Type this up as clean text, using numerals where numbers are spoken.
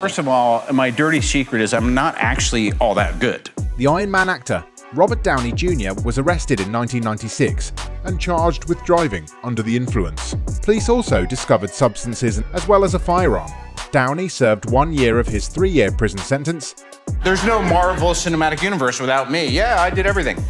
First of all, my dirty secret is I'm not actually all that good. The Iron Man actor, Robert Downey Jr. was arrested in 1996 and charged with driving under the influence. Police also discovered substances as well as a firearm. Downey served 1 year of his 3-year prison sentence. There's no Marvel Cinematic Universe without me. Yeah, I did everything.